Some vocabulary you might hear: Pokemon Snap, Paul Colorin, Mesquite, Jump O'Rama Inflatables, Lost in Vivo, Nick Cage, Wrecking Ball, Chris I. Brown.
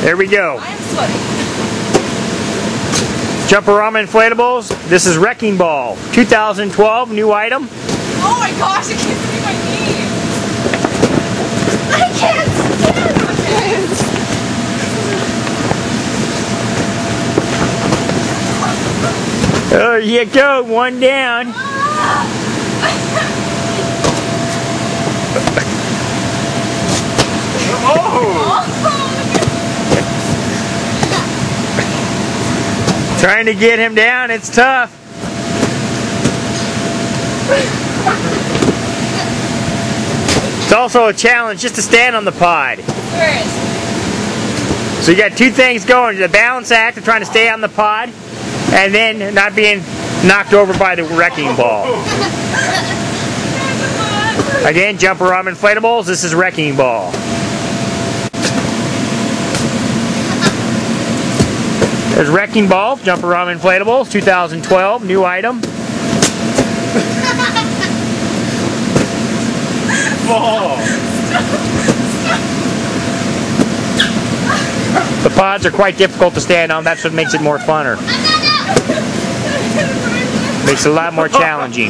There we go. I am sweating. Jump O'Rama Inflatables. This is Wrecking Ball, 2012, new item. Oh my gosh, I can't see my knees. I can't stand on it. There you go, one down. Oh. Trying to get him down, it's tough. It's also a challenge just to stand on the pod. Where is it? So you got two things going, the balance act of trying to stay on the pod and then not being knocked over by the wrecking ball. Again, Jump O'Rama Inflatables, this is Wrecking Ball. There's Wrecking Ball, Jump O'Rama Inflatables, 2012, new item. Ball. The pods are quite difficult to stand on, that's what makes it more funner. Makes it a lot more challenging.